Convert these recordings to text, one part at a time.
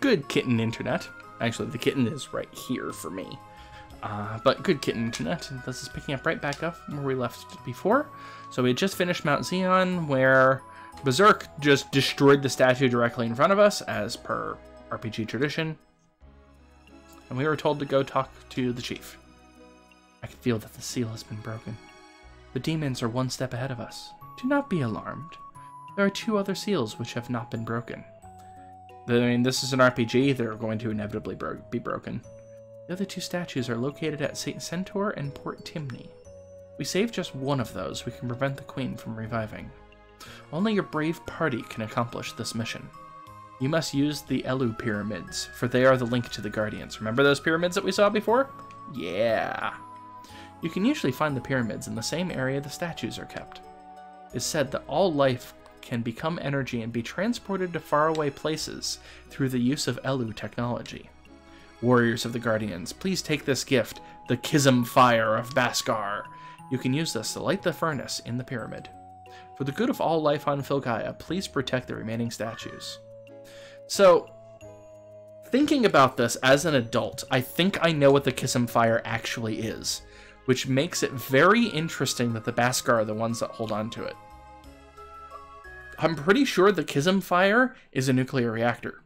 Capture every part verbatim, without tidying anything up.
good kitten internet. Actually, the kitten is right here for me. Uh, but good kitten internet. This is picking up right back up from where we left before. So we had just finished Mount Zion, where Berserk just destroyed the statue directly in front of us, as per R P G tradition. And we were told to go talk to the chief. I can feel that the seal has been broken. The demons are one step ahead of us. Do not be alarmed. There are two other seals which have not been broken. I mean, this is an R P G. They're going to inevitably bro- be broken. The other two statues are located at Saint Centaur and Port Timney. We save just one of those. We can prevent the queen from reviving. Only your brave party can accomplish this mission. You must use the Elw Pyramids, for they are the link to the Guardians. Remember those pyramids that we saw before? Yeah. You can usually find the pyramids in the same area the statues are kept. It's said that all life can become energy and be transported to faraway places through the use of Elw technology. Warriors of the Guardians, please take this gift, the Kism Fire of Baskar. You can use this to light the furnace in the pyramid. For the good of all life on Philgaia, please protect the remaining statues. So, thinking about this as an adult, I think I know what the Kism Fire actually is, which makes it very interesting that the Baskar are the ones that hold on to it. I'm pretty sure the Kism Fire is a nuclear reactor.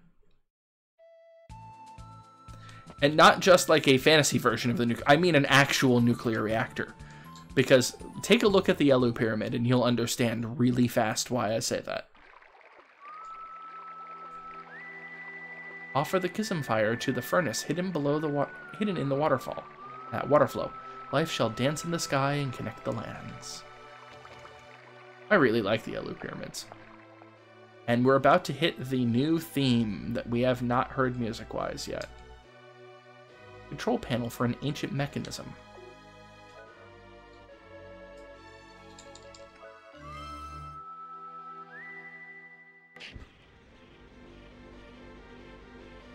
And not just like a fantasy version of the nuclear, I mean an actual nuclear reactor. Because take a look at the Elw Pyramid and you'll understand really fast why I say that. Offer the Kism Fire to the furnace hidden below the wa hidden in the waterfall. That waterflow. Life shall dance in the sky and connect the lands. I really like the Elw Pyramids. And we're about to hit the new theme that we have not heard music-wise yet. Control panel for an ancient mechanism.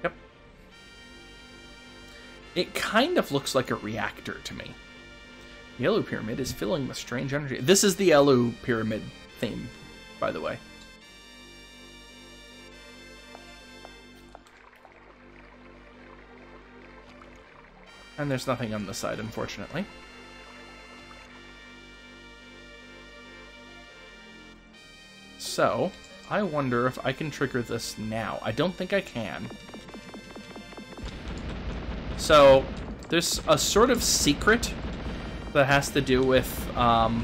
Yep. It kind of looks like a reactor to me. The Elw Pyramid is filling with strange energy. This is the Elw Pyramid theme, by the way. And there's nothing on this side, unfortunately. So, I wonder if I can trigger this now. I don't think I can. So, there's a sort of secret that has to do with um,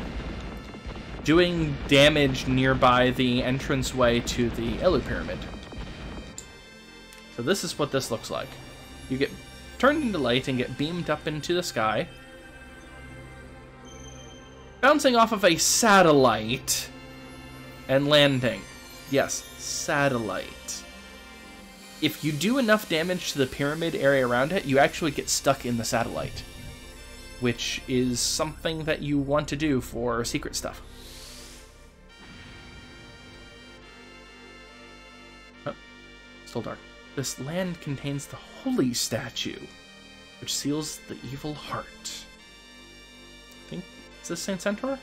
doing damage nearby the entranceway to the Elw Pyramid. So this is what this looks like. You get turned into light and get beamed up into the sky, bouncing off of a satellite and landing. Yes, satellite. If you do enough damage to the pyramid area around it, you actually get stuck in the satellite, which is something that you want to do for secret stuff. Oh, still dark. This land contains the holy statue, which seals the evil heart. I think, is this Saint Centaur?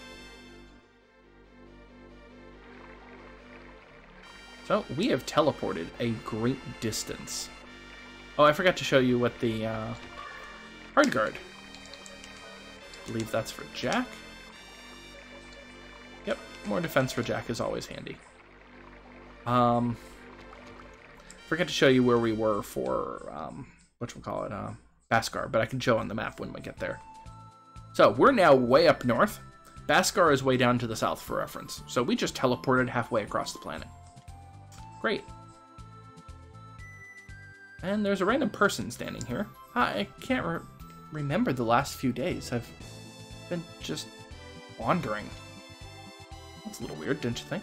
So, we have teleported a great distance. Oh, I forgot to show you what the uh, hard guard. I believe that's for Jack. Yep, more defense for Jack is always handy. Um... Forgot to show you where we were for, um, whatchamacallit, uh, Baskar, but I can show on the map when we get there. So, we're now way up north. Baskar is way down to the south for reference. So we just teleported halfway across the planet. Great. And there's a random person standing here. I can't re remember the last few days. I've been just wandering. That's a little weird, don't you think?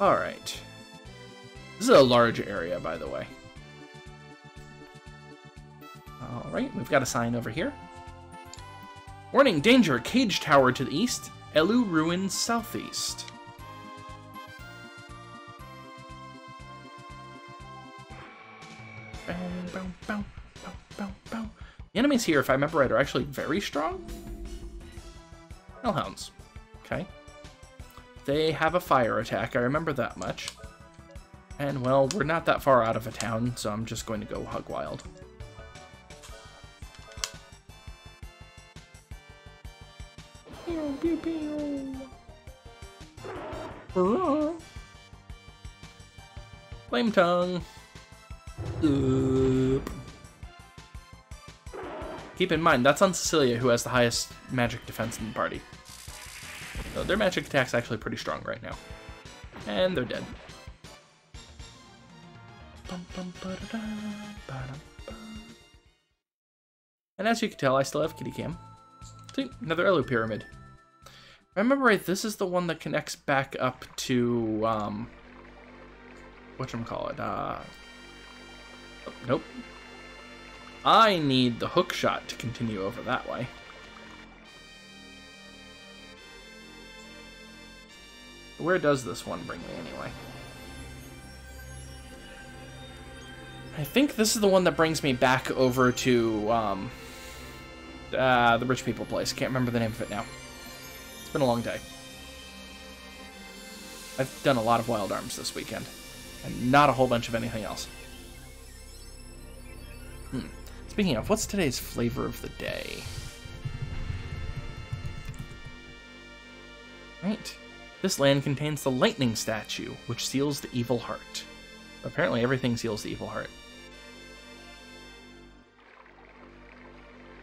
Alright. This is a large area, by the way. Alright, we've got a sign over here. Warning, danger, cage tower to the east, Elw Ruins southeast. Bow, bow, bow, bow, bow, bow. The enemies here, if I remember right, are actually very strong. Hellhounds. Okay. They have a fire attack, I remember that much. And, well, we're not that far out of a town, so I'm just going to go hug Wild. Pew, pew, pew. Hurrah. Flame tongue. Oop. Keep in mind, that's on Cecilia, who has the highest magic defense in the party. So their magic attack's actually pretty strong right now. And they're dead. And as you can tell, I still have Kitty Cam. See, another Elw Pyramid. If I remember right, this is the one that connects back up to, um... whatchamacallit, uh... Oh, nope. I need the hook shot to continue over that way. Where does this one bring me, anyway? I think this is the one that brings me back over to um, uh, the rich people place. Can't remember the name of it now. It's been a long day. I've done a lot of Wild Arms this weekend, and not a whole bunch of anything else. Hmm. Speaking of, what's today's flavor of the day? Right. This land contains the lightning statue, which seals the evil heart. Apparently, everything seals the evil heart.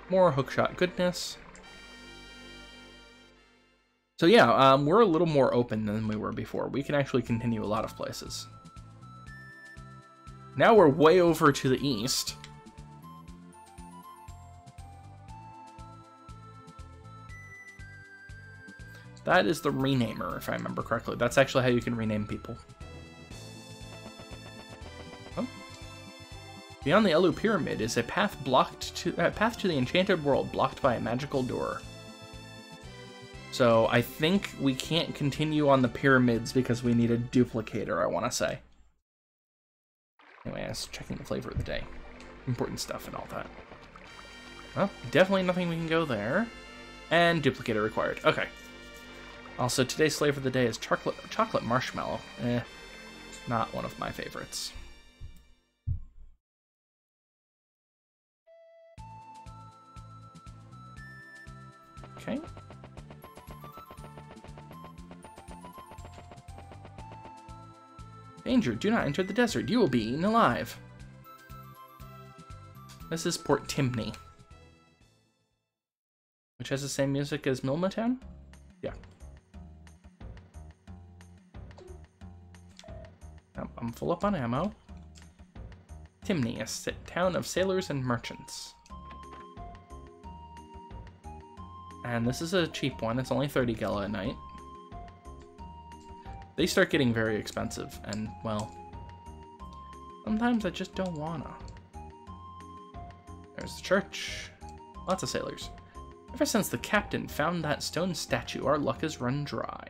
More hookshot goodness. So yeah, um, we're a little more open than we were before. We can actually continue a lot of places. Now we're way over to the east. That is the renamer, if I remember correctly. That's actually how you can rename people. Beyond the Elw Pyramid is a path blocked to uh, path to the enchanted world, blocked by a magical door. So I think we can't continue on the pyramids because we need a duplicator, I want to say. Anyway, I was checking the flavor of the day. Important stuff and all that. Well, definitely nothing we can go there. And duplicator required. Okay. Also, today's flavor of the day is chocolate, chocolate marshmallow. Eh, not one of my favorites. Okay. Danger, do not enter the desert. You will be eaten alive. This is Port Timney, which has the same music as Milmatown? Yeah. I'm full up on ammo. Timney, a town of sailors and merchants. And this is a cheap one. It's only thirty gela a night. They start getting very expensive, and, well, sometimes I just don't wanna. There's the church. Lots of sailors. Ever since the captain found that stone statue, our luck has run dry.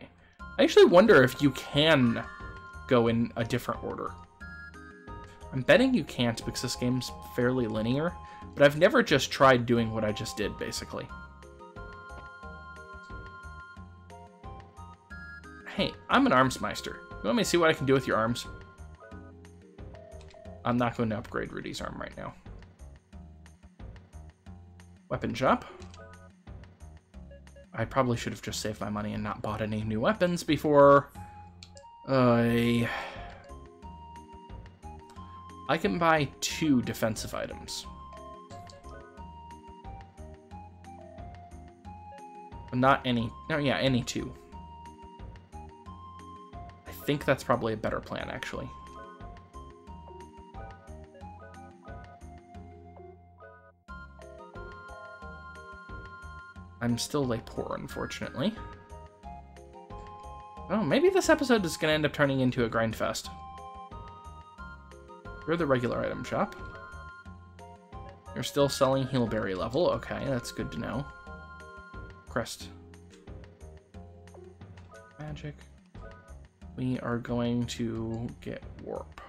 I actually wonder if you can go in a different order. I'm betting you can't because this game's fairly linear, but I've never just tried doing what I just did, basically. Hey, I'm an armsmeister. You want me to see what I can do with your arms? I'm not going to upgrade Rudy's arm right now. Weapon shop. I probably should have just saved my money and not bought any new weapons before. I... I can buy two defensive items. But not any... No, yeah, any two. I think that's probably a better plan, actually. I'm still a poor, unfortunately. Oh, maybe this episode is going to end up turning into a grind fest. You're the regular item shop. You're still selling Heelberry level. Okay, that's good to know. Crest. Magic. We are going to get warp.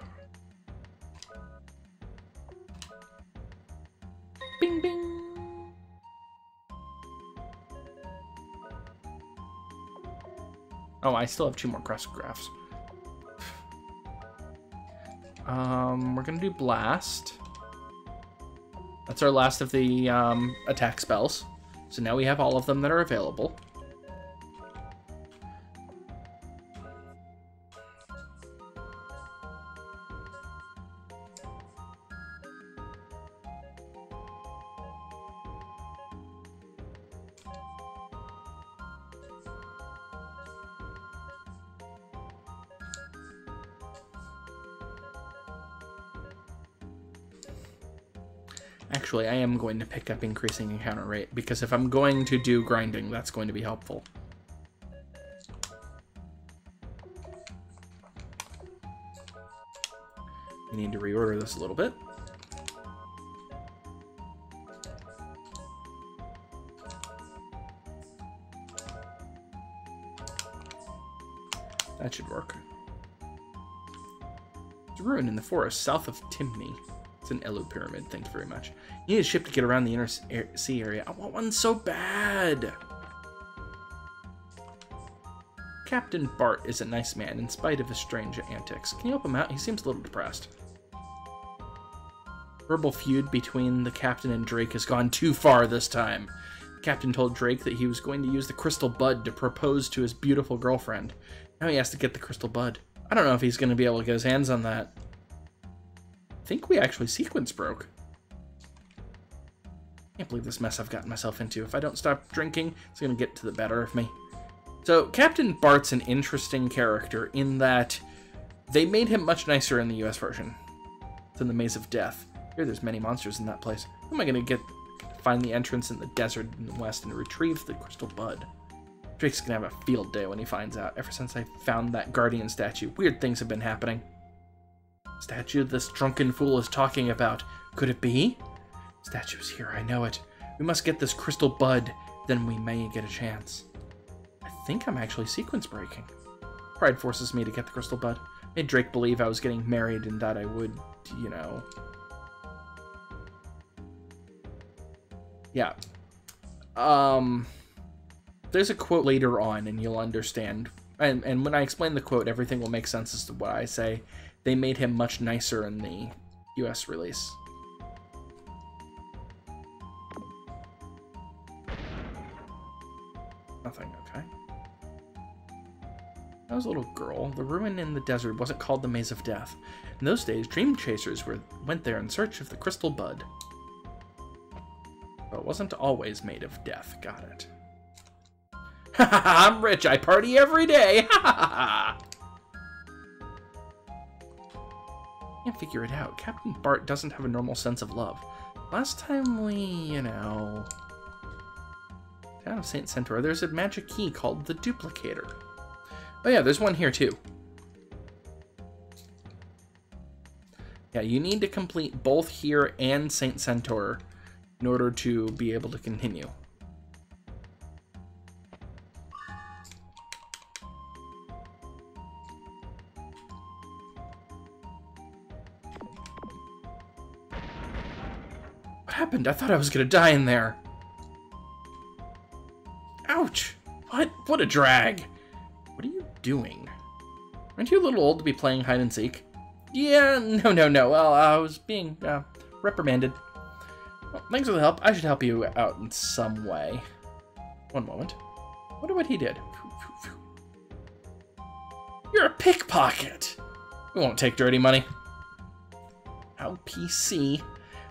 Bing, bing. Oh, I still have two more crest graphs. Um, we're gonna do Blast. That's our last of the um, attack spells. So now we have all of them that are available. Actually, I am going to pick up increasing encounter rate, because if I'm going to do grinding, that's going to be helpful. I need to reorder this a little bit. That should work. It's a ruin in the forest south of Timney. It's an Elw Pyramid, thank you very much. You need a ship to get around the inner sea area. I want one so bad! Captain Bart is a nice man, in spite of his strange antics. Can you help him out? He seems a little depressed. Verbal feud between the Captain and Drake has gone too far this time. The Captain told Drake that he was going to use the crystal bud to propose to his beautiful girlfriend. Now he has to get the crystal bud. I don't know if he's going to be able to get his hands on that. I think we actually sequence broke. Can't believe this mess I've gotten myself into. If I don't stop drinking, it's gonna get to the better of me. So Captain Bart's an interesting character in that they made him much nicer in the U S version than the Maze of Death. Here, there's many monsters in that place. How am I gonna get find the entrance in the desert in the west and retrieve the crystal bud? Drake's gonna have a field day when he finds out. Ever since I found that Guardian statue, weird things have been happening. Statue this drunken fool is talking about. Could it be? Statue's here, I know it. We must get this crystal bud, then we may get a chance. I think I'm actually sequence breaking. Pride forces me to get the crystal bud. Made Drake believe I was getting married and that I would, you know. Yeah. Um, there's a quote later on and you'll understand. And, and when I explain the quote, everything will make sense as to what I say. They made him much nicer in the U S release. Nothing, okay. I was a little girl. The ruin in the desert wasn't called the Maze of Death. In those days, dream chasers were, went there in search of the crystal bud. But it wasn't always made of death, got it. Ha ha ha, I'm rich, I party every day, ha ha ha! Can't figure it out. Captain Bart doesn't have a normal sense of love. Last time we, you know... Town of Saint Centaur, there's a magic key called the Duplicator. Oh yeah, there's one here too. Yeah, you need to complete both here and Saint Centaur in order to be able to continue. I thought I was gonna die in there. Ouch! What? What a drag! What are you doing? Aren't you a little old to be playing hide and seek? Yeah, no, no, no. Well, I was being uh, reprimanded. Well, thanks for the help. I should help you out in some way. One moment. I wonder what he did. You're a pickpocket. We won't take dirty money. How P C.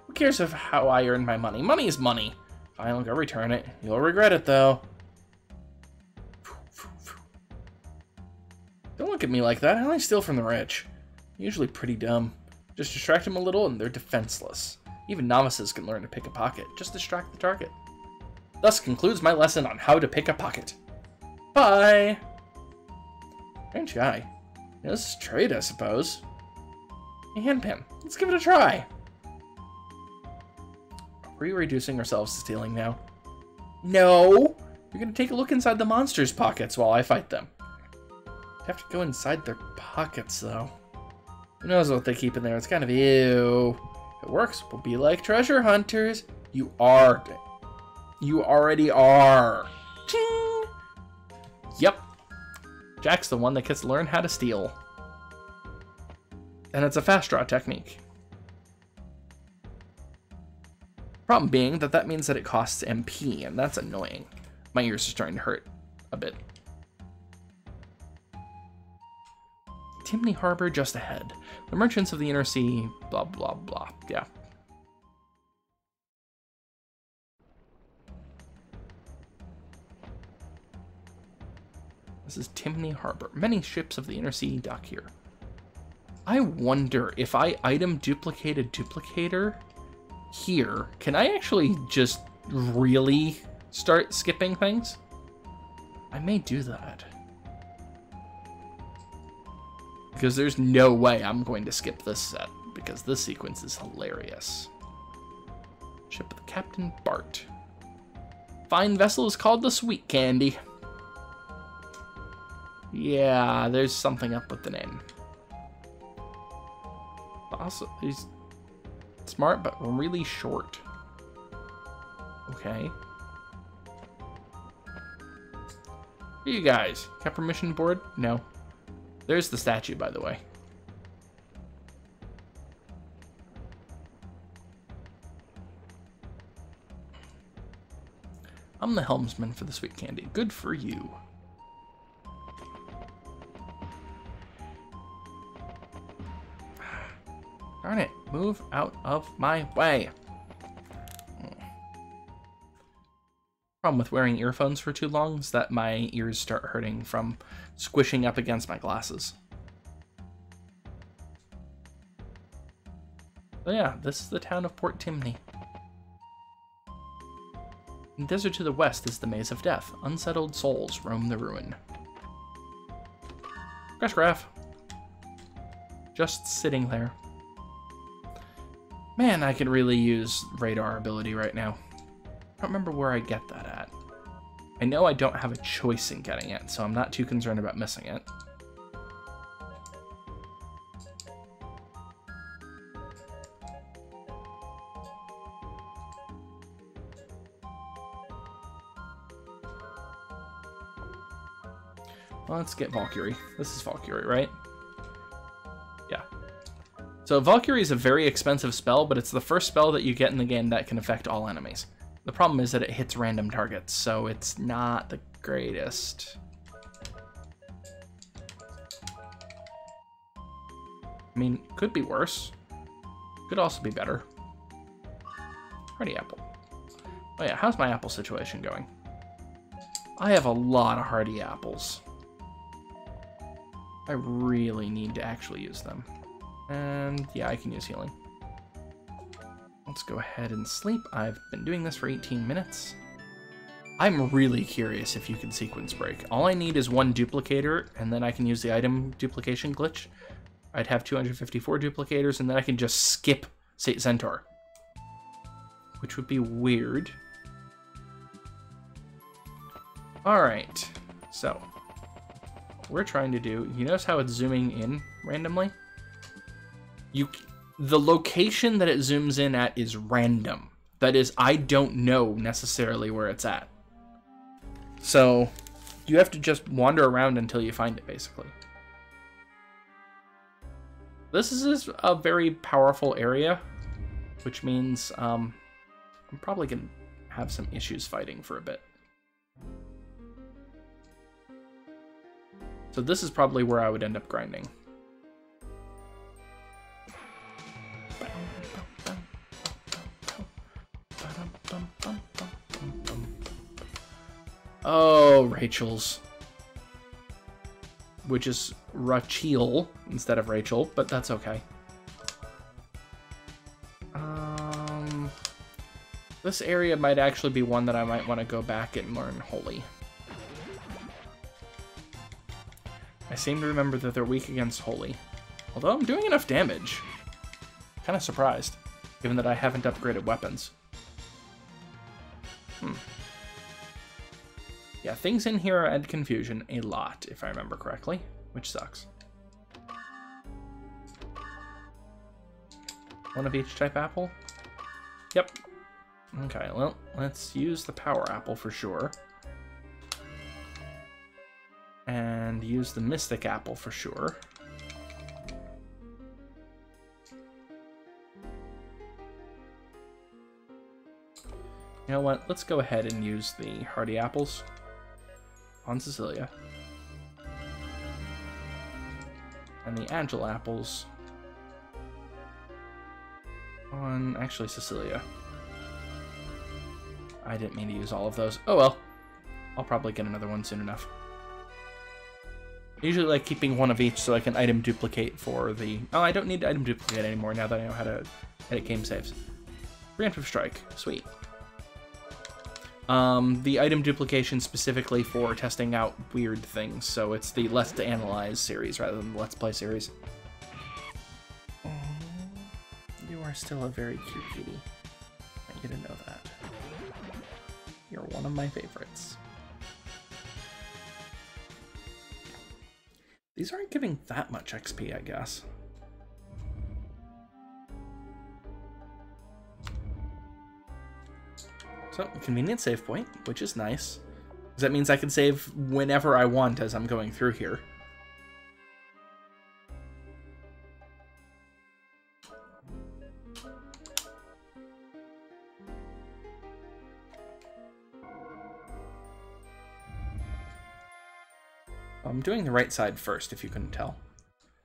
Who cares of how I earn my money? Money is money. Fine, I'll go return it. You'll regret it, though. Don't look at me like that. I only steal from the rich. I'm usually pretty dumb. Just distract them a little, and they're defenseless. Even novices can learn to pick a pocket. Just distract the target. Thus concludes my lesson on how to pick a pocket. Bye! Strange guy. This is trade, I suppose. A handpin. Let's give it a try. Are we reducing ourselves to stealing now? No! You're gonna take a look inside the monsters' pockets while I fight them. I have to go inside their pockets, though. Who knows what they keep in there? It's kind of ew. If it works, we'll be like treasure hunters. You are. You already are. Ching! Yep. Jack's the one that gets to learn how to steal. and it's a fast draw technique. Problem being that that means that it costs M P, and that's annoying. My ears are starting to hurt a bit. Timney Harbor just ahead. The merchants of the inner sea, blah, blah, blah. Yeah. This is Timney Harbor. Many ships of the inner sea dock here. I wonder if I item duplicated duplicator here, can I actually just really start skipping things? I may do that. Because there's no way I'm going to skip this set, because this sequence is hilarious. Ship of the Captain Bart. Fine vessel is called the Sweet Candy. Yeah, there's something up with the name. Also, he's smart, but really short. Okay. You guys, got permission board? No. There's the statue, by the way. I'm the helmsman for the Sweet Candy. Good for you. Darn it, move out of my way. Problem with wearing earphones for too long is that my ears start hurting from squishing up against my glasses. But yeah, this is the town of Port Timney. In the desert to the west is the Maze of Death. Unsettled souls roam the ruin. Crash graph. Just sitting there. Man, I could really use radar ability right now. I don't remember where I get that at. I know I don't have a choice in getting it, so I'm not too concerned about missing it. Well, let's get Valkyrie. This is Valkyrie, right? Yeah. So Valkyrie is a very expensive spell, but it's the first spell that you get in the game that can affect all enemies. The problem is that it hits random targets, so it's not the greatest. I mean, could be worse. Could also be better. Hardy apple. Oh yeah, how's my apple situation going? I have a lot of hardy apples. I really need to actually use them. And yeah, I can use healing. Let's go ahead and sleep. I've been doing this for eighteen minutes. I'm really curious if you can sequence break. All I need is one duplicator, and then I can use the item duplication glitch. I'd have two hundred fifty-four duplicators, and then I can just skip Saint Centaur, which would be weird. All right, so what we're trying to do, you notice how it's zooming in randomly? You The location that it zooms in at is random. That is, I don't know necessarily where it's at. So you have to just wander around until you find it, basically. This is a very powerful area, which means um, I'm probably going to have some issues fighting for a bit. So this is probably where I would end up grinding. Oh, Rachel's. Which is Rachel instead of Rachel, but that's okay. Um, this area might actually be one that I might want to go back and learn Holy. I seem to remember that they're weak against Holy. Although I'm doing enough damage. Kind of surprised, given that I haven't upgraded weapons. Hmm. Yeah, things in here add confusion a lot, if I remember correctly, which sucks. One of each type apple? Yep. Okay, well, let's use the power apple for sure. And use the mystic apple for sure. You know what? Let's go ahead and use the Hardy Apples on Cecilia. And the Agile Apples on, actually, Cecilia. I didn't mean to use all of those. Oh well. I'll probably get another one soon enough. I usually like keeping one of each so I can item duplicate for the... Oh, I don't need to item duplicate anymore now that I know how to edit game saves. Preemptive Strike. Sweet. Um, the item duplication specifically for testing out weird things, so it's the Let's to Analyze series rather than the Let's Play series. Oh, you are still a very cute kitty. I need to know that. You're one of my favorites. These aren't giving that much X P, I guess. So, convenient save point, which is nice. Because that means I can save whenever I want as I'm going through here. I'm doing the right side first, if you couldn't tell.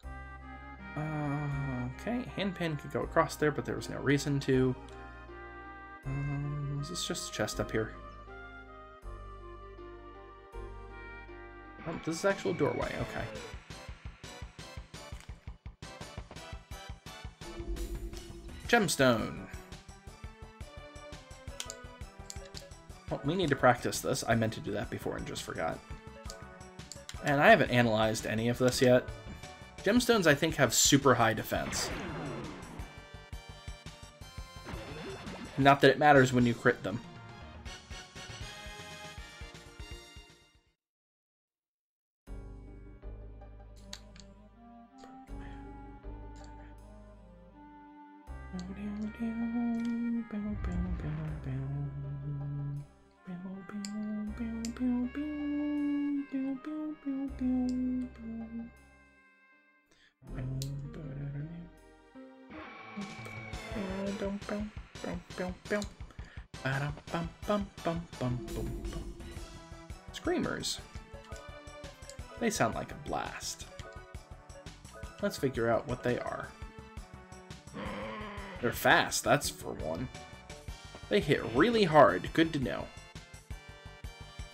Uh, okay, handpan could go across there, but there was no reason to. Um, is this just a chest up here? Oh, this is actual doorway, okay. Gemstone! Oh, we need to practice this. I meant to do that before and just forgot. And I haven't analyzed any of this yet. Gemstones, I think, have super high defense. Not that it matters when you crit them. Screamers. They sound like a blast. Let's figure out what they are. They're fast, that's for one. They hit really hard, good to know.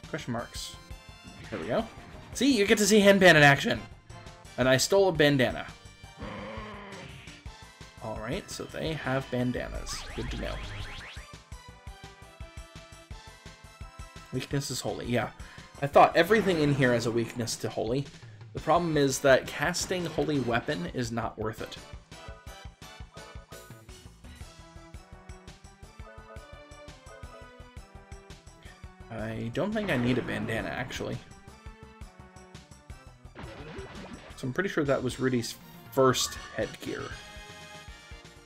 Question marks. There we go. See, you get to see Handpan in action. And I stole a bandana. Alright, so they have bandanas. Good to know. Weakness is holy, yeah. I thought everything in here has a weakness to holy. The problem is that casting holy weapon is not worth it. I don't think I need a bandana, actually. So I'm pretty sure that was Rudy's first headgear.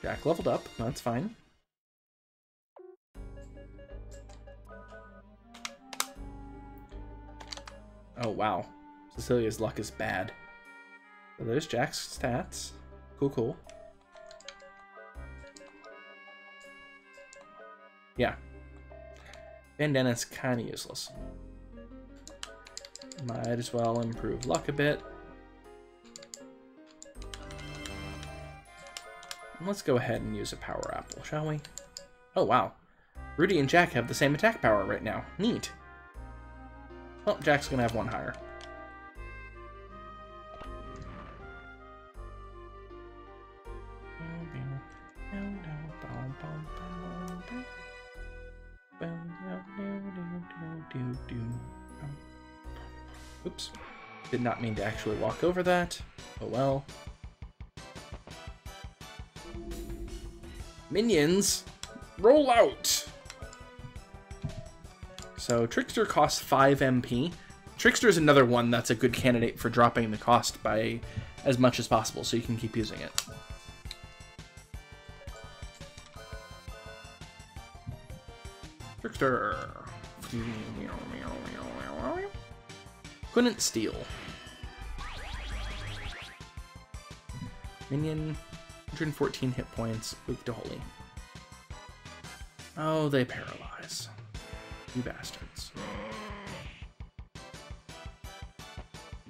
Jack leveled up, that's fine. Oh, wow. Cecilia's luck is bad. So there's Jack's stats. Cool, cool. Yeah. Bandana's kind of useless. Might as well improve luck a bit. And let's go ahead and use a power apple, shall we? Oh, wow. Rudy and Jack have the same attack power right now. Neat. Well, Jack's gonna have one higher. Oops. Did not mean to actually walk over that. Oh well. Minions, roll out! So Trickster costs five M P. Trickster is another one that's a good candidate for dropping the cost by as much as possible, so you can keep using it. Trickster. Couldn't steal. Minion, one hundred fourteen hit points, weak to holy. Oh, they paralyzed. allies. You bastards.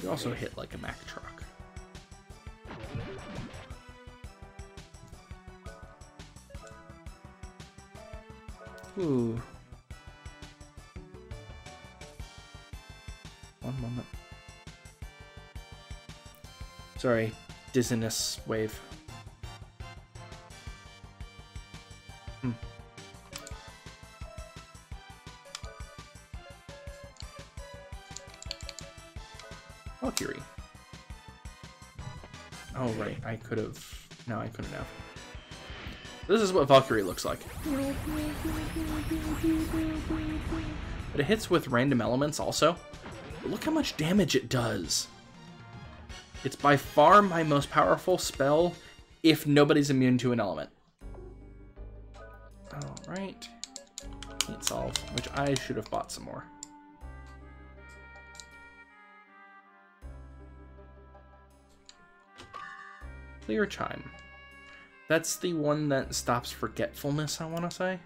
You also hit like a Mack truck. Ooh. One moment. Sorry, dizziness wave. Hmm. Valkyrie. Oh right, I could have. No, I couldn't have. This is what Valkyrie looks like. But it hits with random elements also. But look how much damage it does. It's by far my most powerful spell if nobody's immune to an element. Alright. Can't solve, which I should have bought some more. Clear Chime. That's the one that stops forgetfulness, I want to say.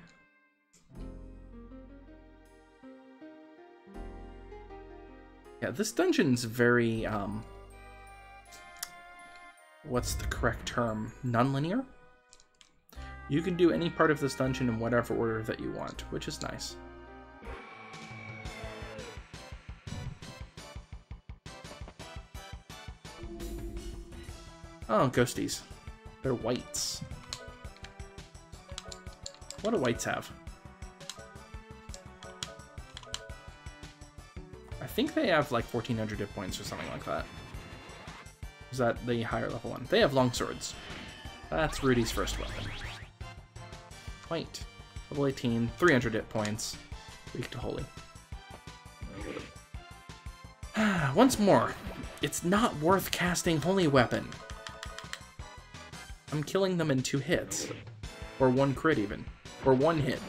Yeah, this dungeon's very, um... what's the correct term? Non-linear? You can do any part of this dungeon in whatever order that you want, which is nice. Oh, ghosties. They're whites. What do whites have? I think they have like fourteen hundred hit points or something like that. Is that the higher level one? They have long swords. That's Rudy's first weapon. Wait. Level eighteen, three hundred hit points. Weak to holy. Once more, it's not worth casting Holy Weapon. I'm killing them in two hits. Or one crit even. Or one hit.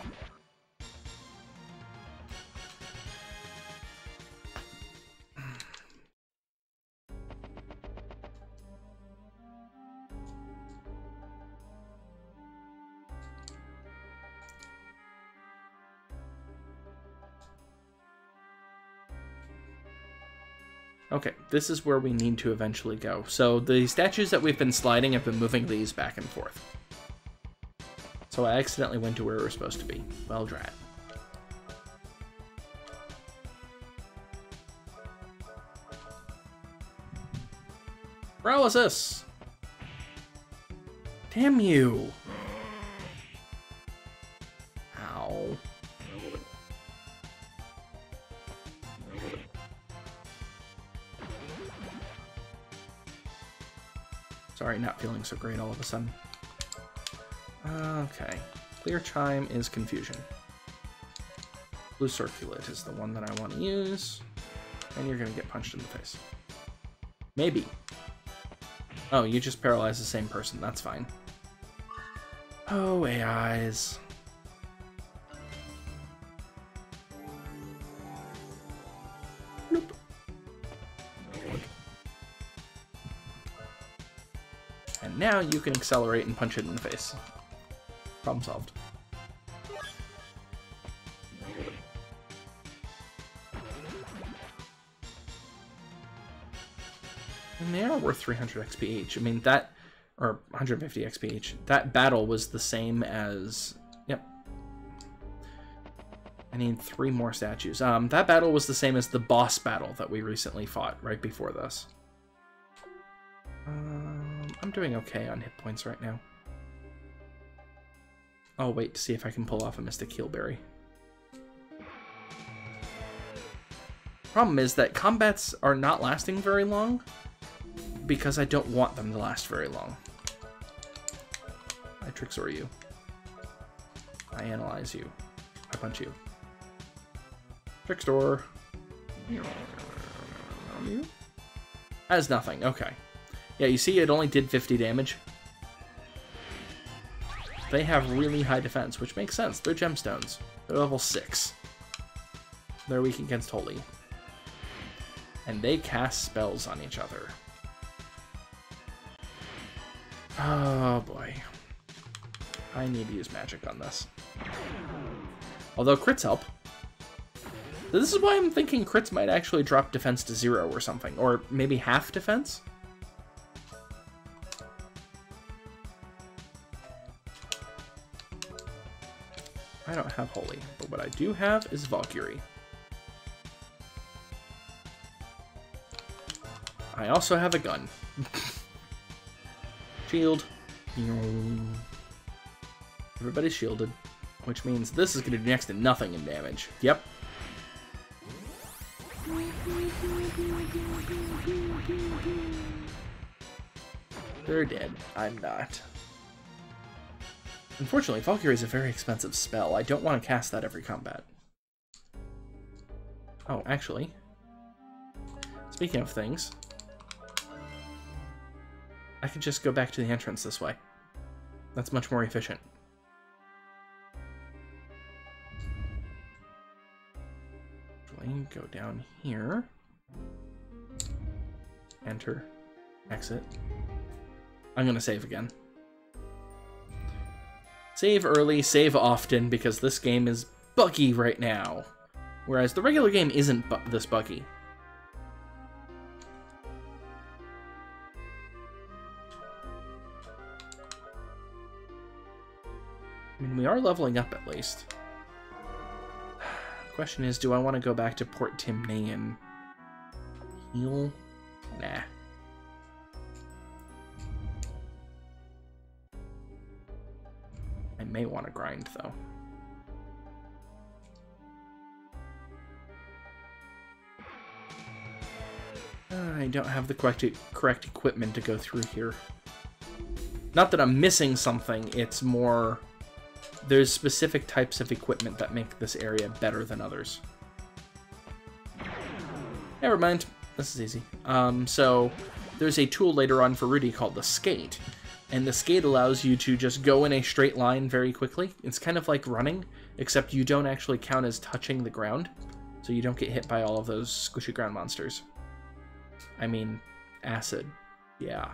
Okay, this is where we need to eventually go. So the statues that we've been sliding, I've been moving these back and forth. So I accidentally went to where we were supposed to be. Well, drat. Paralysis! Damn you! Ow. Sorry, not feeling so great all of a sudden. Okay. Clear Chime is Confusion. Blue Circulate is the one that I want to use. And you're going to get punched in the face. Maybe. Oh, you just paralyze the same person. That's fine. Oh, A Is. Now you can accelerate and punch it in the face. Problem solved. And they are worth three hundred X P each. I mean, that, or one hundred fifty X P each. That battle was the same as, yep. I need three more statues. Um, that battle was the same as the boss battle that we recently fought right before this. I'm doing okay on hit points right now. I'll wait to see if I can pull off a Mystic Heelberry. Problem is that combats are not lasting very long because I don't want them to last very long. I Trickzor you. I Analyze you. I punch you. Trickzor. Has nothing. Okay. Yeah, you see it only did fifty damage. They have really high defense, which makes sense. They're gemstones. They're level six. They're weak against holy. And they cast spells on each other. Oh boy. I need to use magic on this. Although crits help. This is why I'm thinking crits might actually drop defense to zero or something. Or maybe half defense? I don't have Holy, but what I do have is Valkyrie. I also have a gun. Shield. Everybody's shielded, which means this is going to do next to nothing in damage. Yep. They're dead. I'm not. Unfortunately, Valkyrie is a very expensive spell. I don't want to cast that every combat. Oh, actually. Speaking of things, I could just go back to the entrance this way. That's much more efficient. Actually, go down here. Enter. Exit. I'm going to save again. Save early, save often, because this game is buggy right now. Whereas the regular game isn't bu- this buggy. I mean, we are leveling up at least. The question is, do I want to go back to Port Timney and heal? Nah. I may want to grind, though. I don't have the correct, correct equipment to go through here. Not that I'm missing something, it's more... There's specific types of equipment that make this area better than others. Never mind. This is easy. Um, so, there's a tool later on for Rudy called the Skate. And the Skate allows you to just go in a straight line very quickly. It's kind of like running, except you don't actually count as touching the ground. So you don't get hit by all of those squishy ground monsters. I mean, acid. Yeah.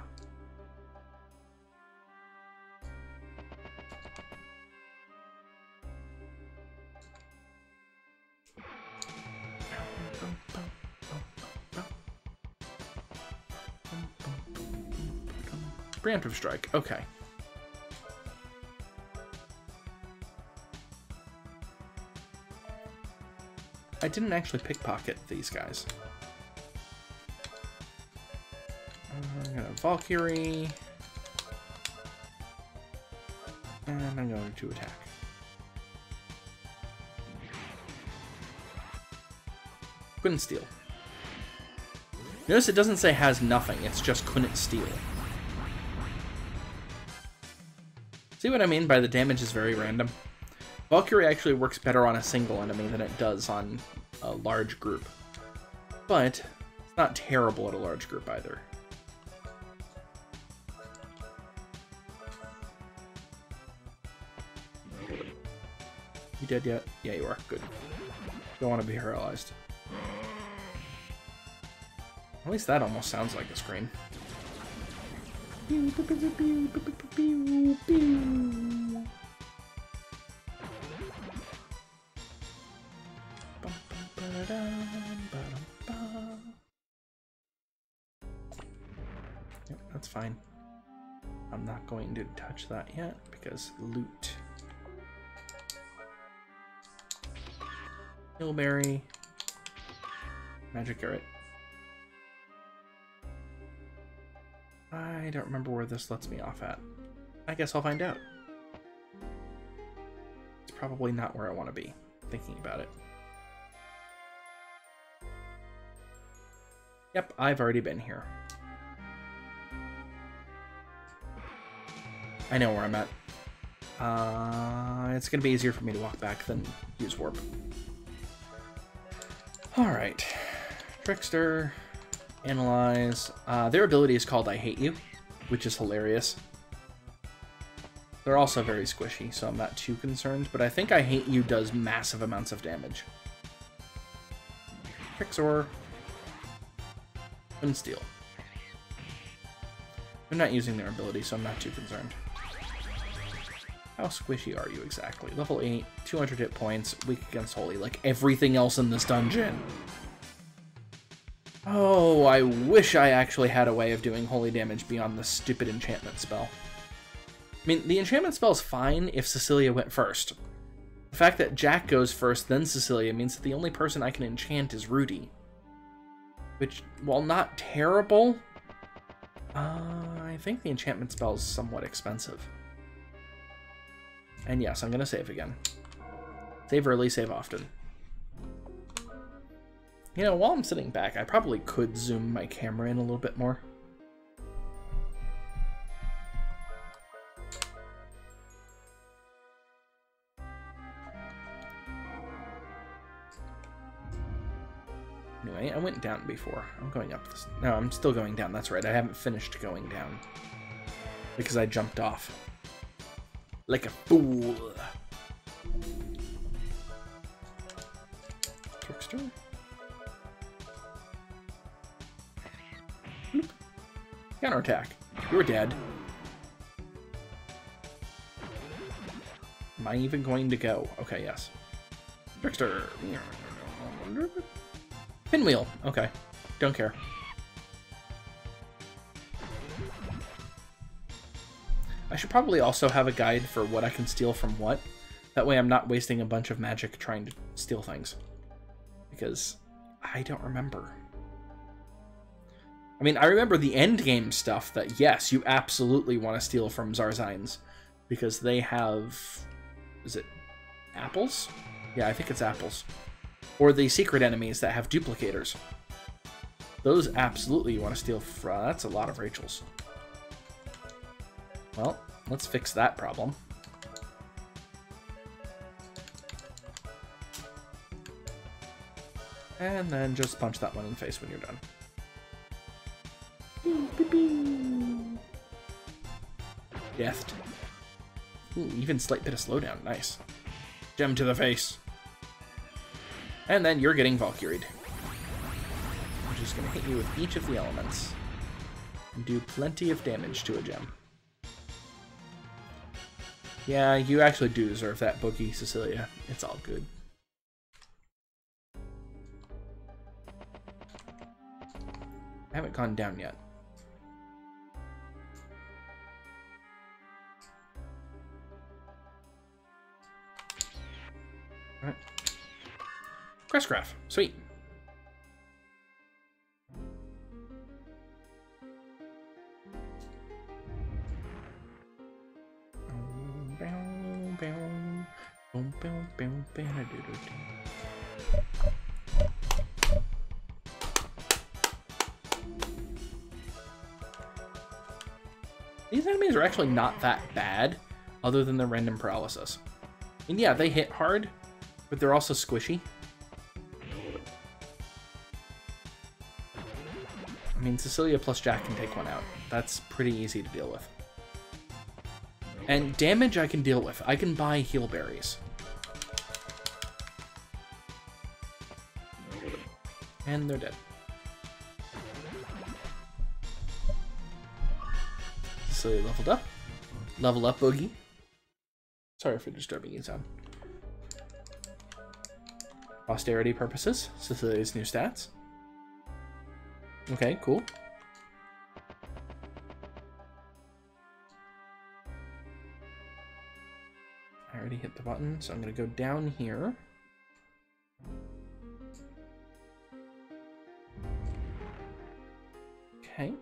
Preemptive strike, okay. I didn't actually pickpocket these guys. I'm gonna Valkyrie. And I'm going to attack. Couldn't steal. Notice it doesn't say has nothing, it's just couldn't steal. See what I mean by the damage is very random? Valkyrie actually works better on a single enemy than it does on a large group. But it's not terrible at a large group either. You dead yet? Yeah, you are. Good. Don't want to be paralyzed. At least that almost sounds like a scream. Yep, that's fine. I'm not going to touch that yet because loot. Hillberry. Magic carrot. I don't remember where this lets me off at. I guess I'll find out. It's probably not where I want to be, thinking about it. Yep, I've already been here. I know where I'm at. Uh, it's going to be easier for me to walk back than use warp. Alright. Trickster. Analyze. Uh, their ability is called I Hate You, which is hilarious. They're also very squishy, so I'm not too concerned, but I think I Hate You does massive amounts of damage. Pixor. And Steel. They're not using their ability, so I'm not too concerned. How squishy are you exactly? Level eight, two hundred hit points, weak against holy, like everything else in this dungeon. Oh, I wish I actually had a way of doing holy damage beyond this stupid enchantment spell. I mean, the enchantment spell's fine if Cecilia went first. The fact that Jack goes first, then Cecilia, means that the only person I can enchant is Rudy. Which, while not terrible, uh, I think the enchantment spell's somewhat expensive. And yes, I'm going to save again. Save early, save often. You know, while I'm sitting back, I probably could zoom my camera in a little bit more. Anyway, I went down before. I'm going up this... No, I'm still going down. That's right. I haven't finished going down. Because I jumped off. Like a fool. Trickster. Bloop. Counter attack. You're dead. Am I even going to go? Okay, yes. Trickster. Pinwheel. Okay. Don't care. I should probably also have a guide for what I can steal from what. That way I'm not wasting a bunch of magic trying to steal things. Because I don't remember. I mean, I remember the endgame stuff that, yes, you absolutely want to steal from Zarzines. Because they have... Is it apples? Yeah, I think it's apples. Or the secret enemies that have duplicators. Those absolutely you want to steal from. That's a lot of Rachel's. Well, let's fix that problem. And then just punch that one in the face when you're done. Deathed. Ooh, even slight bit of slowdown. Nice. Gem to the face. And then you're getting Valkyried. I'm just going to hit you with each of the elements. And do plenty of damage to a gem. Yeah, you actually do deserve that, Boogie, Cecilia. It's all good. I haven't gone down yet. All right. Crestcraft, sweet. These enemies are actually not that bad, other than the random paralysis. And yeah, they hit hard, but they're also squishy. I mean, Cecilia plus Jack can take one out. That's pretty easy to deal with. And damage I can deal with. I can buy heal berries. And they're dead. Cecilia leveled up. Level up, Boogie. Sorry for disturbing you, Zoan. Posterity purposes. Cecilia's new stats. Okay, cool. I already hit the button, so I'm going to go down here. Okay.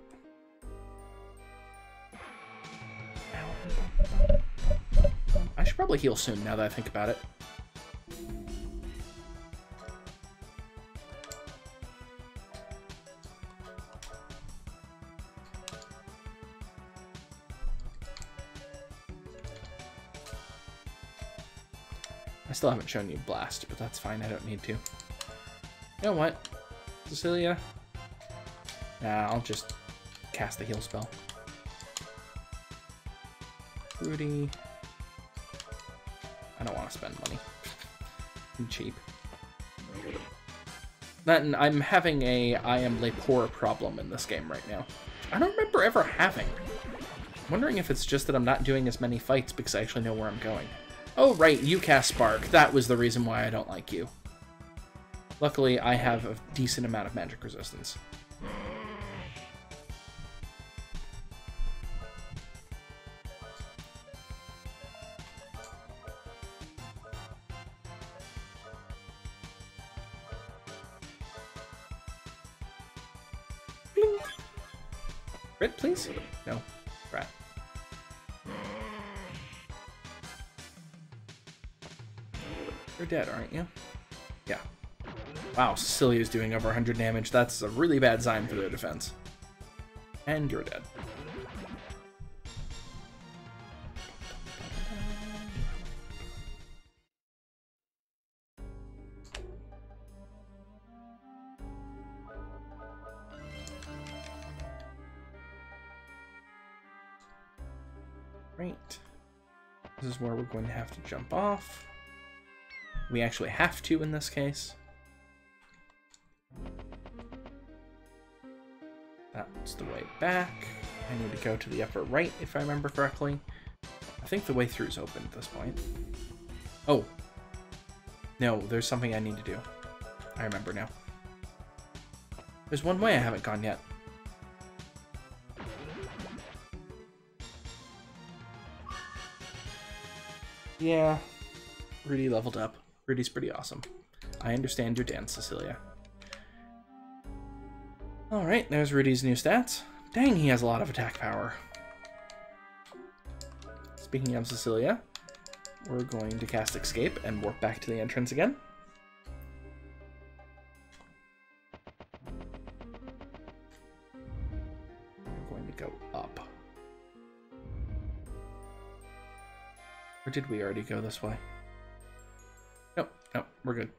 I should probably heal soon, now that I think about it. I still haven't shown you Blast, but that's fine. I don't need to. You know what, Cecilia? Nah, I'll just cast the heal spell. Rudy. I don't want to spend money. I'm cheap. That, and I'm having a I am le poor problem in this game right now. I don't remember ever having. Wondering if it's just that I'm not doing as many fights because I actually know where I'm going. Oh, right, you cast Spark. That was the reason why I don't like you. Luckily, I have a decent amount of magic resistance. Crit, please? No. Crap. You're dead, aren't you? Yeah. Wow, Cecilia's doing over one hundred damage. That's a really bad sign for their defense. And you're dead. Great. This is where we're going to have to jump off. We actually have to in this case. That's the way back. I need to go to the upper right, if I remember correctly. I think the way through is open at this point. Oh. No, there's something I need to do. I remember now. There's one way I haven't gone yet. Yeah. Rudy leveled up. Rudy's pretty awesome. I understand your dance, Cecilia. Alright, there's Rudy's new stats. Dang, he has a lot of attack power. Speaking of Cecilia, we're going to cast Escape and warp back to the entrance again. We're going to go up. Or did we already go this way? Nope, nope, we're good.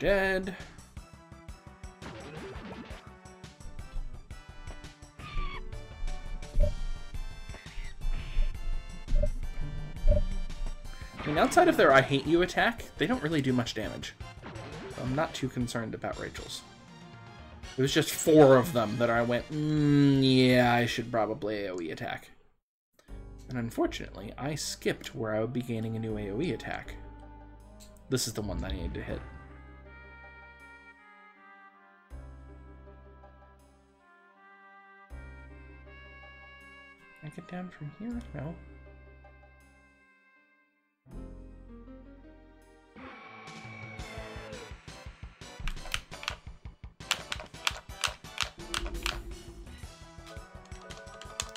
Dead. I mean, outside of their I hate you attack, they don't really do much damage. So I'm not too concerned about Rachel's. It was just four of them that I went, mm, yeah, I should probably AoE attack. And unfortunately, I skipped where I would be gaining a new AoE attack. This is the one that I needed to hit. Can I get down from here? No.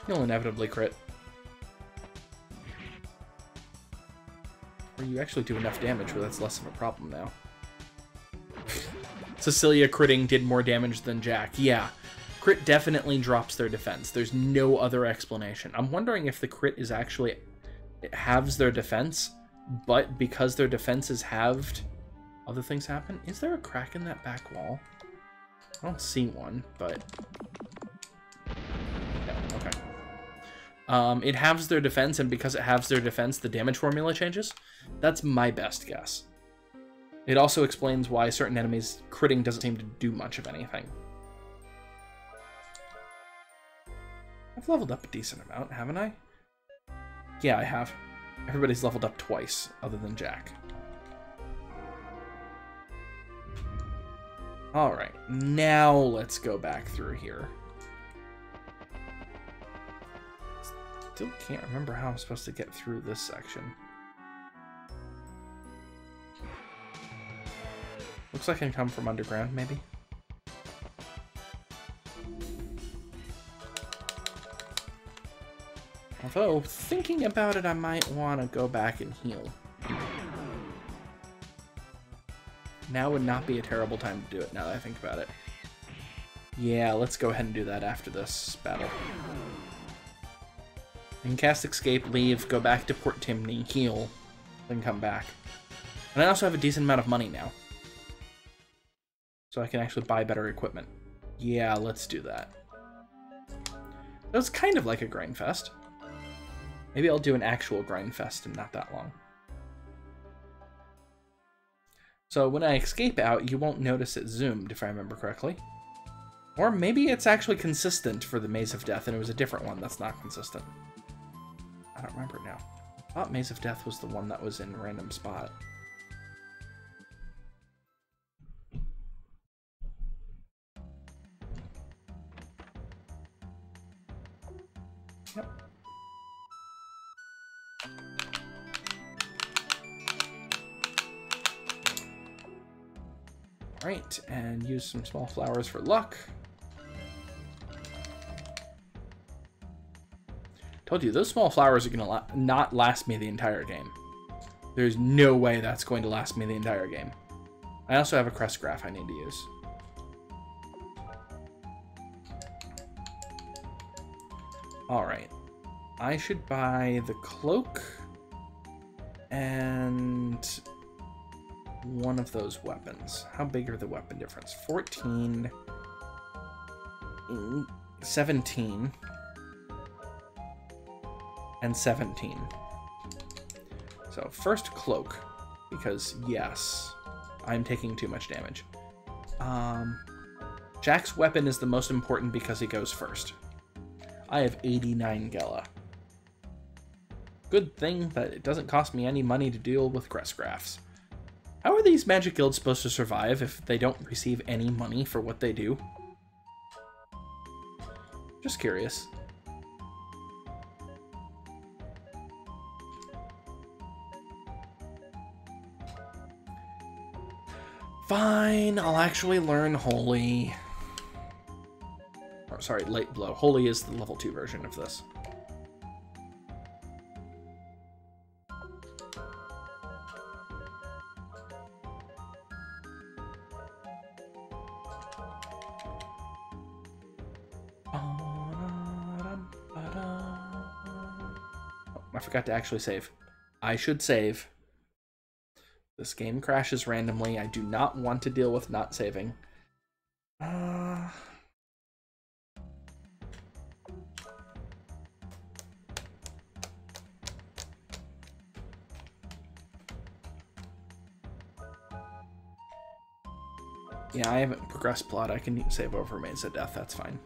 You'll inevitably crit. Or you actually do enough damage where that's less of a problem now. Cecilia critting did more damage than Jack. Yeah. Crit definitely drops their defense. There's no other explanation. I'm wondering if the crit is actually... It halves their defense, but because their defense is halved, other things happen. Is there a crack in that back wall? I don't see one, but... No, okay. Um, it halves their defense, and because it halves their defense, the damage formula changes. That's my best guess. It also explains why certain enemies' critting doesn't seem to do much of anything. I've leveled up a decent amount, haven't I? Yeah, I have. Everybody's leveled up twice, other than Jack. Alright, now let's go back through here. Still can't remember how I'm supposed to get through this section. Looks like I can come from underground, maybe? Although, thinking about it, I might want to go back and heal. Now would not be a terrible time to do it, now that I think about it. Yeah, let's go ahead and do that after this battle. And cast Escape, leave, go back to Port Timney, heal, then come back. And I also have a decent amount of money now. So I can actually buy better equipment. Yeah, let's do that. That was kind of like a grind fest. Maybe I'll do an actual grind fest in not that long. So when I escape out, you won't notice it zoomed, if I remember correctly. Or maybe it's actually consistent for the Maze of Death, and it was a different one that's not consistent. I don't remember now. I thought Maze of Death was the one that was in random spot. Yep. Alright, and use some small flowers for luck. Told you, those small flowers are going to la not last me the entire game. There's no way that's going to last me the entire game. I also have a crest graph I need to use. Alright. I should buy the cloak and one of those weapons. How big are the weapon difference? fourteen, seventeen. And seventeen. So first cloak, because yes, I'm taking too much damage. Um, Jack's weapon is the most important because he goes first. I have eighty-nine Gela. Good thing that it doesn't cost me any money to deal with crest graphs. How are these magic guilds supposed to survive if they don't receive any money for what they do? Just curious. Fine, I'll actually learn Holy. Or, sorry, Light Blow. Holy is the level two version of this. Oh, I forgot to actually save. I should save. This game crashes randomly. I do not want to deal with not saving. Uh... Yeah, I haven't progressed plot. I can save over Maze of Death. That's fine.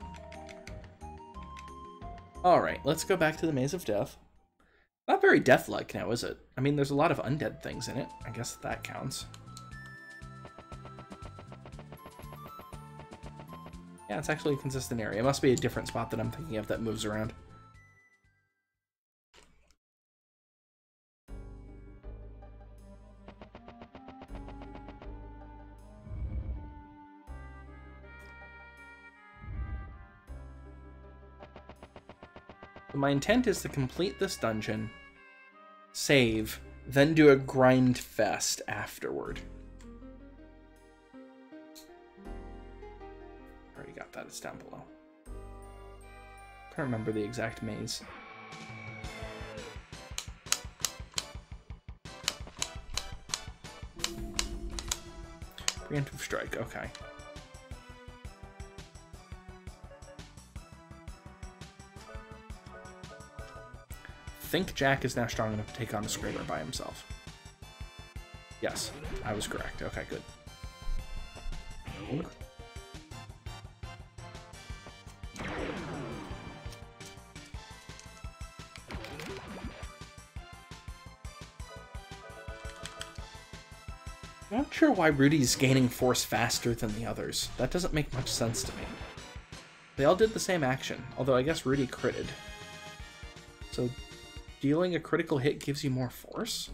All right, let's go back to the Maze of Death. Not very death-like now, is it? I mean, there's a lot of undead things in it. I guess that counts. Yeah, it's actually a consistent area. It must be a different spot that I'm thinking of that moves around. My intent is to complete this dungeon, save, then do a grind fest afterward. Already got that, it's down below. Can't remember the exact maze. Preemptive strike, okay. I think Jack is now strong enough to take on the Scraper by himself. Yes, I was correct. Okay, good. I'm not sure why Rudy's gaining force faster than the others. That doesn't make much sense to me. They all did the same action, although I guess Rudy critted. So dealing a critical hit gives you more force?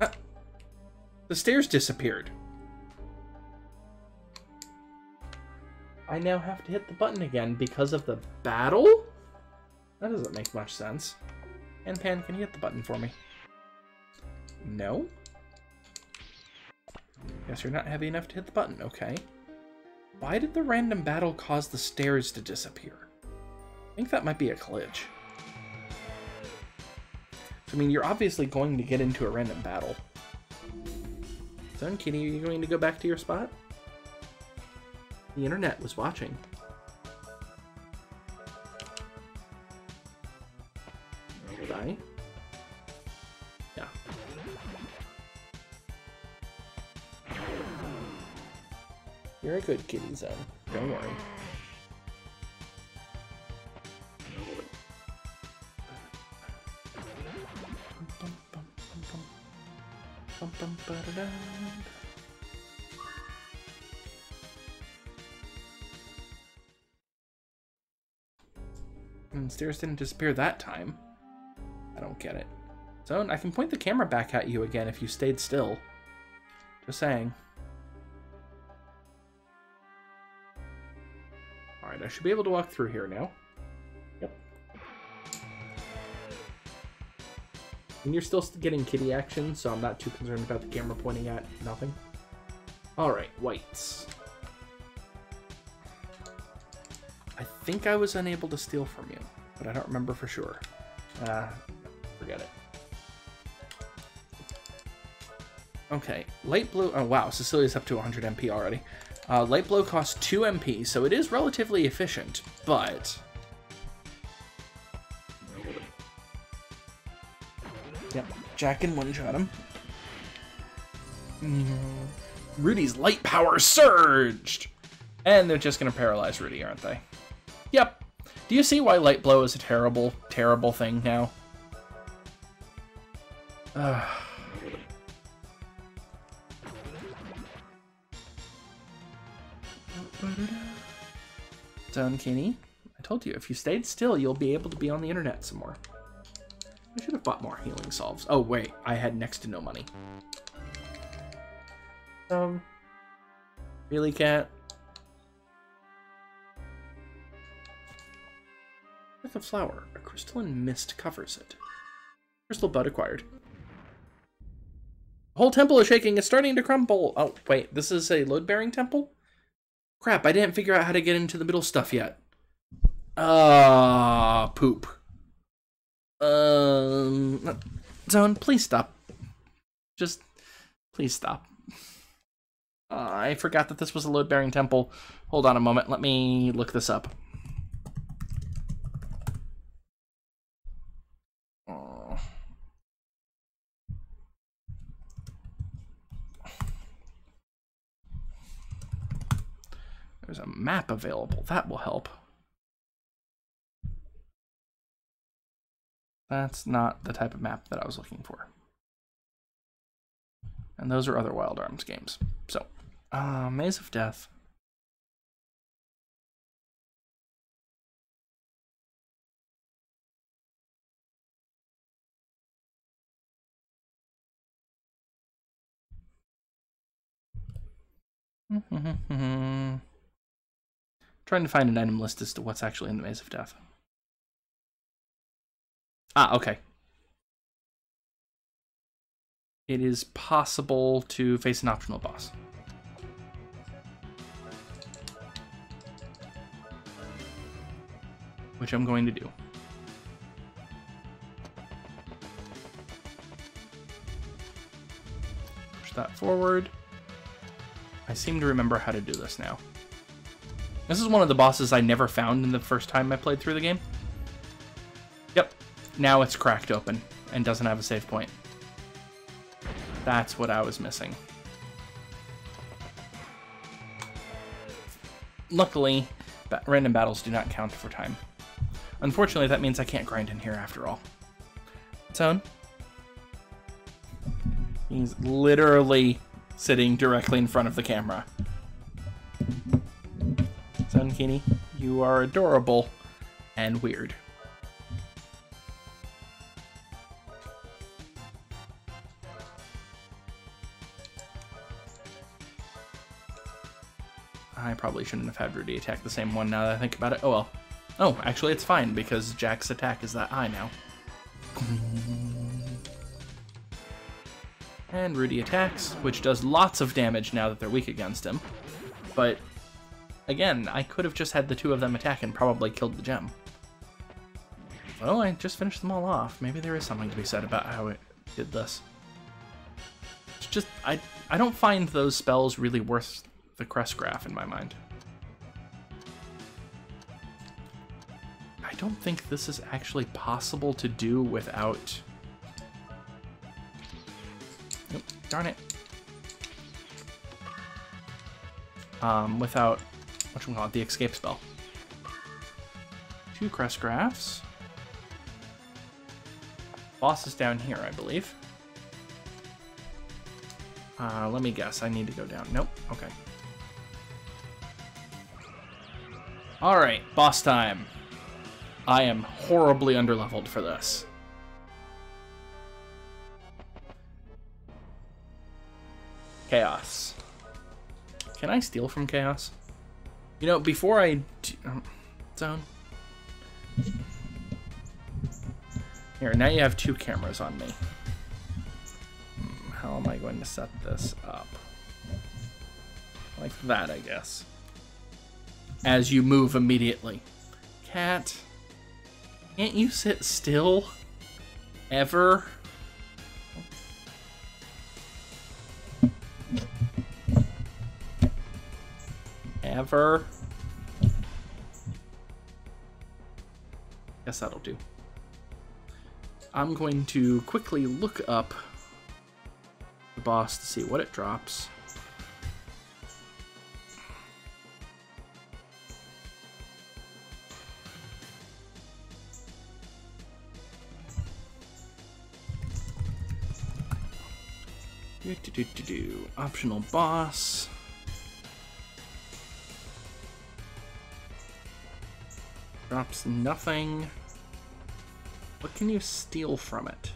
Ah, the stairs disappeared. I now have to hit the button again because of the battle? That doesn't make much sense. And Pan, can you hit the button for me? No? Guess you're not heavy enough to hit the button, okay. Why did the random battle cause the stairs to disappear? I think that might be a glitch. I mean, you're obviously going to get into a random battle. Zoan Kitty, are you going to go back to your spot? The internet was watching. Did I? You're a good kitty, Zoe. Don't worry. And stairs didn't disappear that time. I don't get it. So I can point the camera back at you again if you stayed still. Just saying. Alright, I should be able to walk through here now. Yep. And you're still getting kitty action, so I'm not too concerned about the camera pointing at nothing. Alright, whites. I think I was unable to steal from you, but I don't remember for sure. Uh, forget it. Okay, light blue. Oh wow, Cecilia's up to one hundred M P already. Uh, light blue costs two M P, so it is relatively efficient, but... Yep, Jack can one-shot him. Mm-hmm. Rudy's light power surged! And they're just gonna paralyze Rudy, aren't they? Yep. Do you see why light blow is a terrible, terrible thing now? Ugh. Zoan Kitty, I told you, if you stayed still, you'll be able to be on the internet some more. I should have bought more healing salves. Oh, wait, I had next to no money. Um, really, cat? With a flower, a crystalline mist covers it. Crystal bud acquired. The whole temple is shaking. It's starting to crumble. Oh, wait, this is a load-bearing temple? Crap, I didn't figure out how to get into the middle stuff yet. Ah, uh, poop. Um, Zoan, please stop. Just, please stop. Uh, I forgot that this was a load-bearing temple. Hold on a moment. Let me look this up. Oh. There's a map available. That will help. That's not the type of map that I was looking for. And those are other Wild Arms games. So, uh, Maze of Death. Trying to find an item list as to what's actually in the Maze of Death. Ah, okay. It is possible to face an optional boss. Which I'm going to do. Push that forward. I seem to remember how to do this now. This is one of the bosses I never found in the first time I played through the game. Yep. Now it's cracked open and doesn't have a save point. That's what I was missing. Luckily, ba- random battles do not count for time. Unfortunately, that means I can't grind in here after all. Zoan. He's literally sitting directly in front of the camera. Zoan Kitty, you are adorable and weird. I probably shouldn't have had Rudy attack the same one now that I think about it. Oh well. Oh, actually it's fine because Jack's attack is that eye now. And Rudy attacks, which does lots of damage now that they're weak against him. But, again, I could have just had the two of them attack and probably killed the gem. Well, I just finished them all off. Maybe there is something to be said about how it did this. It's just, I, I don't find those spells really worth the crest graph in my mind. I don't think this is actually possible to do without... Nope, darn it. um, without, what should we call it, the escape spell. Two crest graphs. Boss is down here, I believe. Uh, let me guess, I need to go down. Nope, okay. Alright, boss time. I am horribly underleveled for this. Chaos. Can I steal from Chaos? You know, before I do, um, zone. Here, now you have two cameras on me. How am I going to set this up? Like that, I guess. As you move immediately. Cat, can't you sit still? Ever? Ever? Guess that'll do. I'm going to quickly look up the boss to see what it drops. Do, do, do, do, do. Optional boss. Drops nothing. What can you steal from it?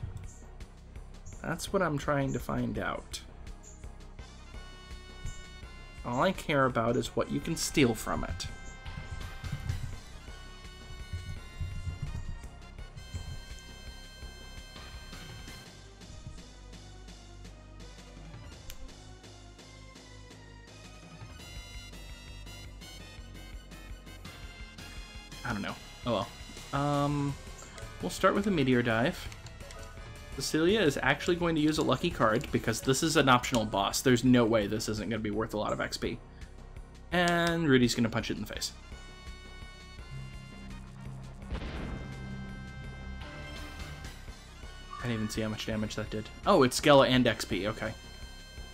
That's what I'm trying to find out. All I care about is what you can steal from it. I don't know. Oh well. Um, we'll start with a Meteor Dive. Cecilia is actually going to use a lucky card because this is an optional boss. There's no way this isn't going to be worth a lot of X P. And Rudy's going to punch it in the face. I didn't even see how much damage that did. Oh, it's Skella and X P. Okay.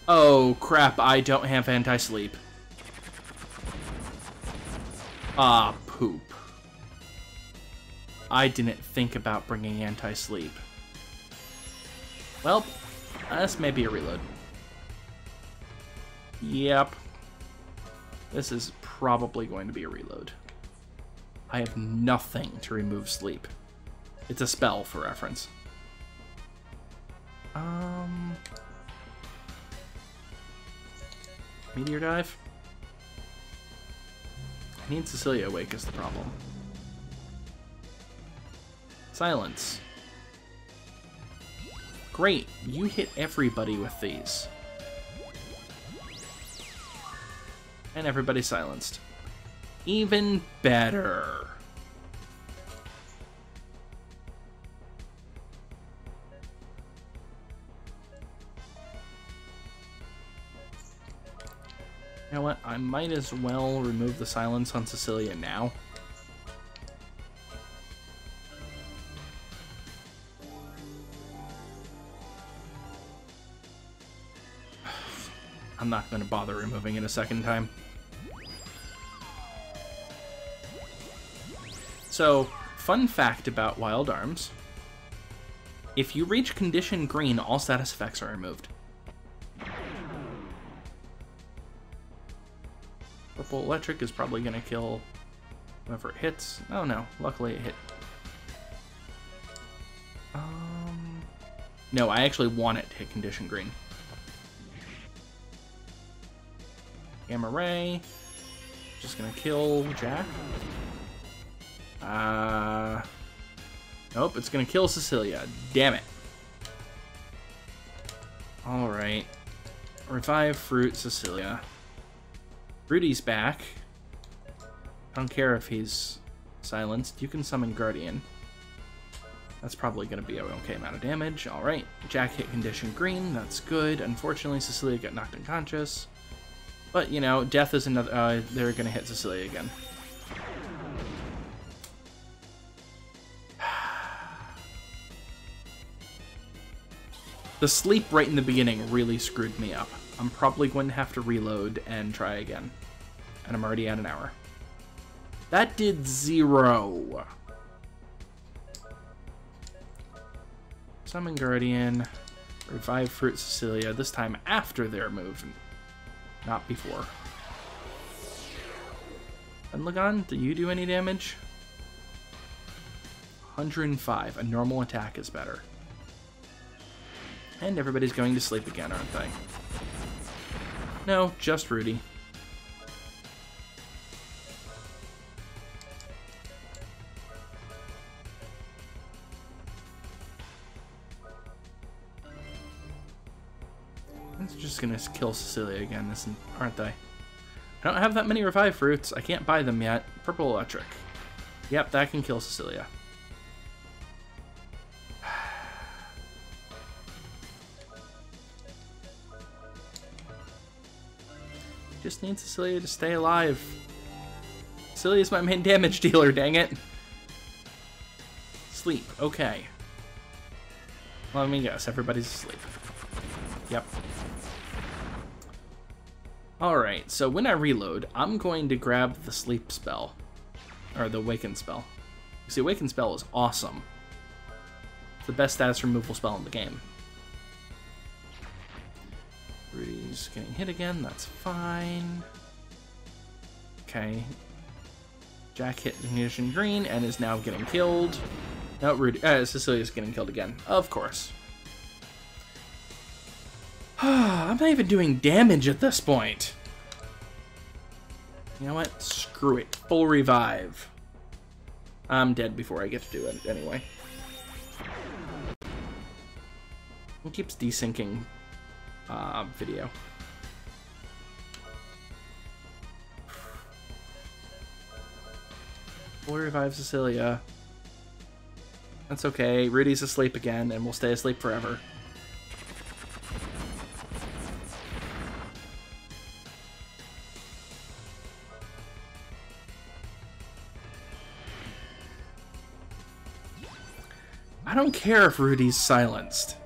Oh, crap. I don't have anti-sleep. Ah, poop. I didn't think about bringing anti-sleep. Well, this may be a reload. Yep. This is probably going to be a reload. I have nothing to remove sleep. It's a spell for reference. Um, Meteor Dive? I need Cecilia awake is the problem. Silence. Great, you hit everybody with these. And everybody's silenced. Even better. You know what? I might as well remove the silence on Cecilia now. I'm not going to bother removing it a second time. So, fun fact about Wild Arms. If you reach condition green, all status effects are removed. Purple Electric is probably going to kill whoever it hits. Oh no, luckily it hit. Um, no, I actually want it to hit condition green. Gamma Ray, just gonna kill Jack. Uh, nope, it's gonna kill Cecilia, damn it. All right, revive fruit Cecilia. Rudy's back. I don't care if he's silenced, you can summon Guardian. That's probably gonna be an okay amount of damage, all right. Jack hit condition green, that's good. Unfortunately, Cecilia got knocked unconscious. But, you know, death is another... Uh, they're going to hit Cecilia again. The sleep right in the beginning really screwed me up. I'm probably going to have to reload and try again. and I'm already at an hour. That did zero. Summon Guardian, revive Fruit Cecilia, this time after their move, not before. And Lugon, do you do any damage? one hundred five, a normal attack is better. And everybody's going to sleep again, aren't they? No, just Rudy. Just gonna kill Cecilia again, isn't, aren't they? I don't have that many revive fruits. I can't buy them yet. Purple Electric. Yep, that can kill Cecilia. Just need Cecilia to stay alive. Cecilia's my main damage dealer, dang it. Sleep, okay. Let me guess, everybody's asleep. Yep. Alright, so when I reload, I'm going to grab the sleep spell. Or the awaken spell. You see, awaken spell is awesome. It's the best status removal spell in the game. Rudy's getting hit again, that's fine. Okay. Jack hit the condition green and is now getting killed. No, Rudy, uh, Cecilia's getting killed again, of course. I'm not even doing damage at this point. You know what? Screw it. Full revive. I'm dead before I get to do it anyway. It keeps desyncing uh, video. Full revive Cecilia. That's okay. Rudy's asleep again and we'll stay asleep forever. I don't care if Rudy's silenced.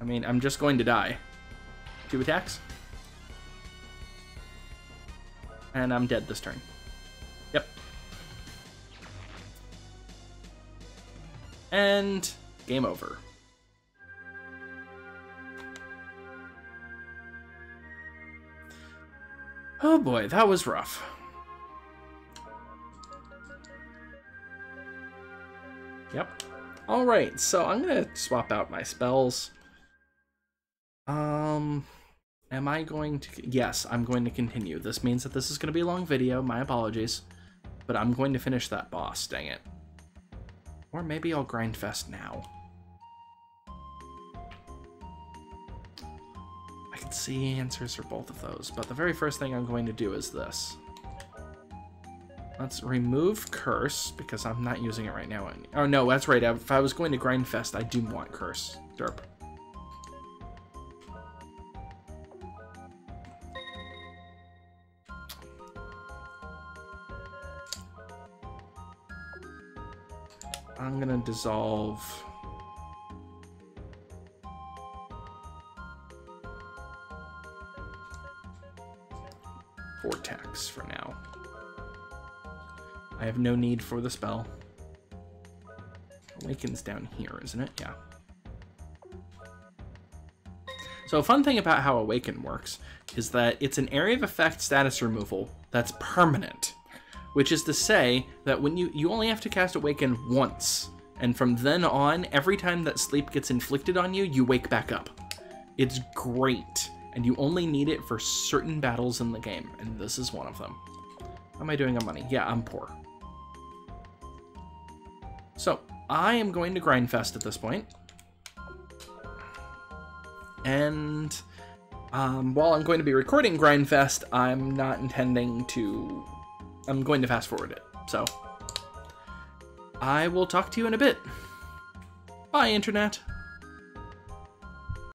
I mean, I'm just going to die. Two attacks. And I'm dead this turn. Yep. And game over. Oh boy, that was rough. Yep. Alright, so I'm going to swap out my spells. Um, am I going to... Yes, I'm going to continue. This means that this is going to be a long video. My apologies. But I'm going to finish that boss, dang it. Or maybe I'll grind fest now. I can see answers for both of those. But the very first thing I'm going to do is this. Let's remove Curse, because I'm not using it right now. Oh no, that's right, if I was going to Grindfest, I do want Curse. Derp. I'm gonna dissolve... Vortex for now. I have no need for the spell. Awaken's down here, isn't it? Yeah. So a fun thing about how Awaken works is that it's an area of effect status removal that's permanent, which is to say that when you, you only have to cast Awaken once, and from then on, every time that sleep gets inflicted on you, you wake back up. It's great, and you only need it for certain battles in the game, and this is one of them. How am I doing on money? Yeah, I'm poor. So, I am going to Grindfest at this point. And um, while I'm going to be recording Grindfest, I'm not intending to... I'm going to fast forward it. So, I will talk to you in a bit. Bye, Internet.